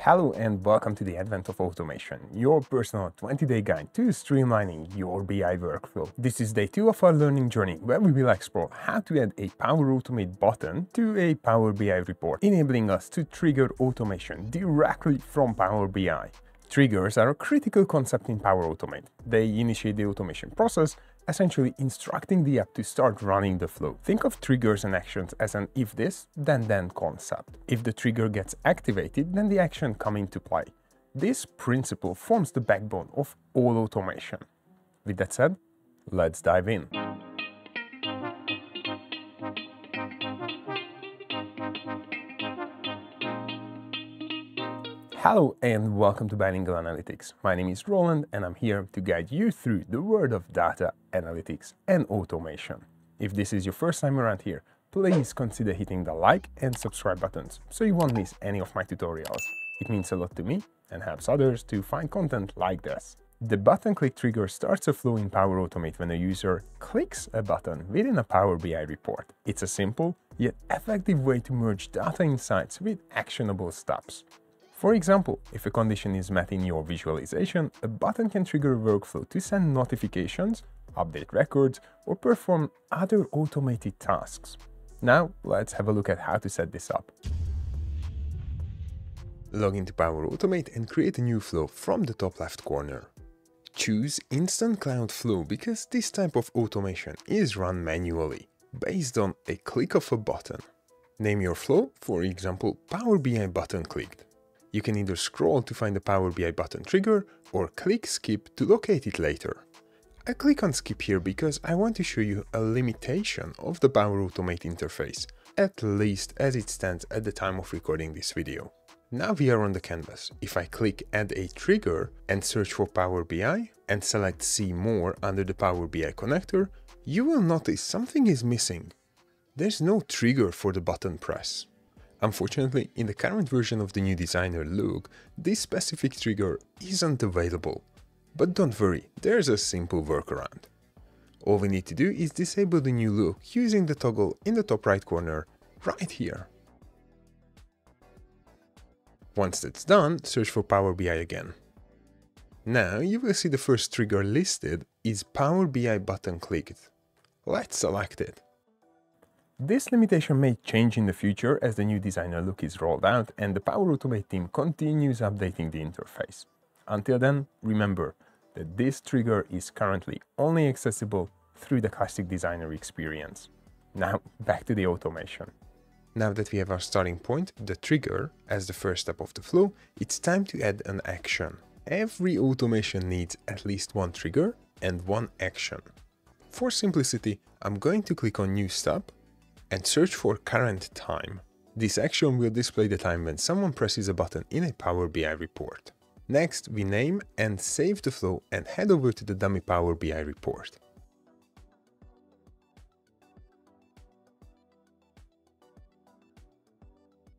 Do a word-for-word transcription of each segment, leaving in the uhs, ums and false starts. Hello and welcome to the Advent of Automation, your personal twenty day guide to streamlining your B I workflow. This is day two of our learning journey, where we will explore how to add a Power Automate button to a Power B I report, enabling us to trigger automation directly from Power B I. Triggers are a critical concept in Power Automate. They initiate the automation process, essentially instructing the app to start running the flow. Think of triggers and actions as an if this, then then concept. If the trigger gets activated, then the action comes into play. This principle forms the backbone of all automation. With that said, let's dive in. Hello and welcome to B I-Lingual Analytics. My name is Roland and I'm here to guide you through the world of data, analytics and automation. If this is your first time around here, please consider hitting the like and subscribe buttons so you won't miss any of my tutorials. It means a lot to me and helps others to find content like this. The button click trigger starts a flow in Power Automate when a user clicks a button within a Power B I report. It's a simple yet effective way to merge data insights with actionable steps. For example, if a condition is met in your visualization, a button can trigger a workflow to send notifications, update records, or perform other automated tasks. Now, let's have a look at how to set this up. Log into Power Automate and create a new flow from the top left corner. Choose Instant Cloud Flow because this type of automation is run manually, based on a click of a button. Name your flow, for example, Power B I button clicked. You can either scroll to find the Power B I button trigger or click skip to locate it later. I click on skip here because I want to show you a limitation of the Power Automate interface, at least as it stands at the time of recording this video. Now we are on the canvas. If I click add a trigger and search for Power B I and select see more under the Power B I connector, you will notice something is missing. There's no trigger for the button press. Unfortunately, in the current version of the new designer look, this specific trigger isn't available. But don't worry, there's a simple workaround. All we need to do is disable the new look using the toggle in the top right corner, right here. Once that's done, search for Power B I again. Now you will see the first trigger listed is Power B I button clicked. Let's select it. This limitation may change in the future as the new designer look is rolled out and the Power Automate team continues updating the interface. Until then, remember that this trigger is currently only accessible through the classic designer experience. Now, back to the automation. Now that we have our starting point, the trigger, as the first step of the flow, it's time to add an action. Every automation needs at least one trigger and one action. For simplicity, I'm going to click on New Step and search for current time. This action will display the time when someone presses a button in a Power B I report. Next, we name and save the flow and head over to the dummy Power B I report.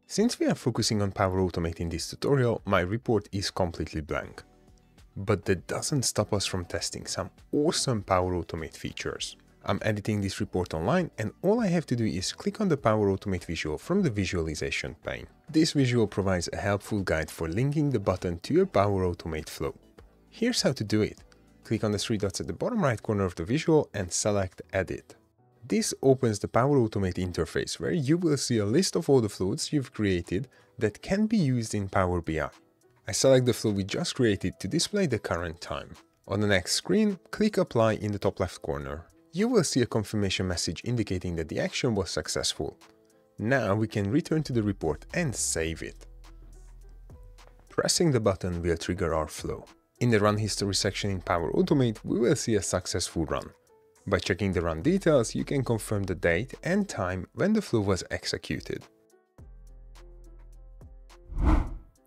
Since we are focusing on Power Automate in this tutorial, my report is completely blank. But that doesn't stop us from testing some awesome Power Automate features. I'm editing this report online and all I have to do is click on the Power Automate visual from the visualization pane. This visual provides a helpful guide for linking the button to your Power Automate flow. Here's how to do it. Click on the three dots at the bottom right corner of the visual and select Edit. This opens the Power Automate interface where you will see a list of all the flows you've created that can be used in Power B I. I select the flow we just created to display the current time. On the next screen, click Apply in the top left corner. You will see a confirmation message indicating that the action was successful. Now we can return to the report and save it. Pressing the button will trigger our flow. In the run history section in Power Automate, we will see a successful run. By checking the run details, you can confirm the date and time when the flow was executed.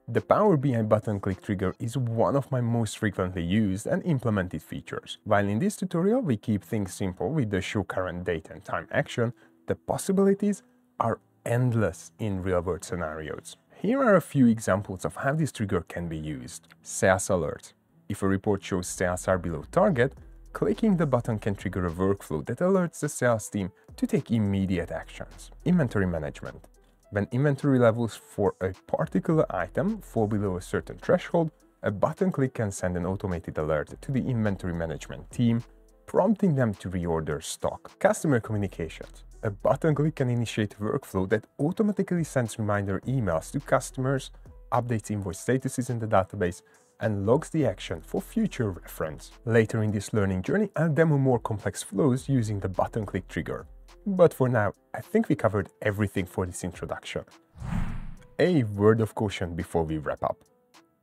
The Power B I button click trigger is one of my most frequently used and implemented features. While in this tutorial we keep things simple with the show current date and time action, the possibilities are endless in real-world scenarios. Here are a few examples of how this trigger can be used. Sales alert. If a report shows sales are below target, clicking the button can trigger a workflow that alerts the sales team to take immediate actions. Inventory management. When inventory levels for a particular item fall below a certain threshold, a button click can send an automated alert to the inventory management team, prompting them to reorder stock. Customer communications. A button click can initiate a workflow that automatically sends reminder emails to customers, updates invoice statuses in the database, and logs the action for future reference. Later in this learning journey, I'll demo more complex flows using the button click trigger. But for now, I think we covered everything for this introduction. A word of caution before we wrap up.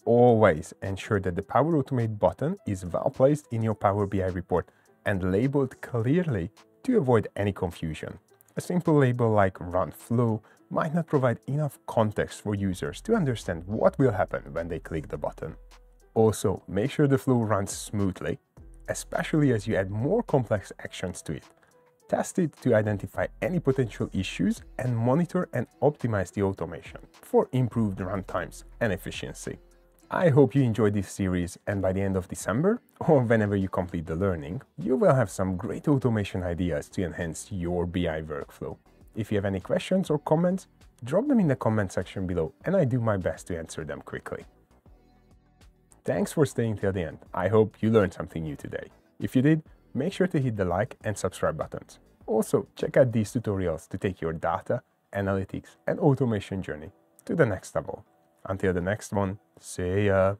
Always ensure that the Power Automate button is well placed in your Power B I report and labeled clearly to avoid any confusion. A simple label like Run Flow might not provide enough context for users to understand what will happen when they click the button. Also, make sure the flow runs smoothly, especially as you add more complex actions to it. Test it to identify any potential issues and monitor and optimize the automation for improved run times and efficiency. I hope you enjoyed this series, and by the end of December, or whenever you complete the learning, you will have some great automation ideas to enhance your B I workflow. If you have any questions or comments, drop them in the comment section below and I do my best to answer them quickly. Thanks for staying till the end. I hope you learned something new today. If you did, make sure to hit the like and subscribe buttons. Also, check out these tutorials to take your data, analytics, and automation journey to the next level. Until the next one, see ya!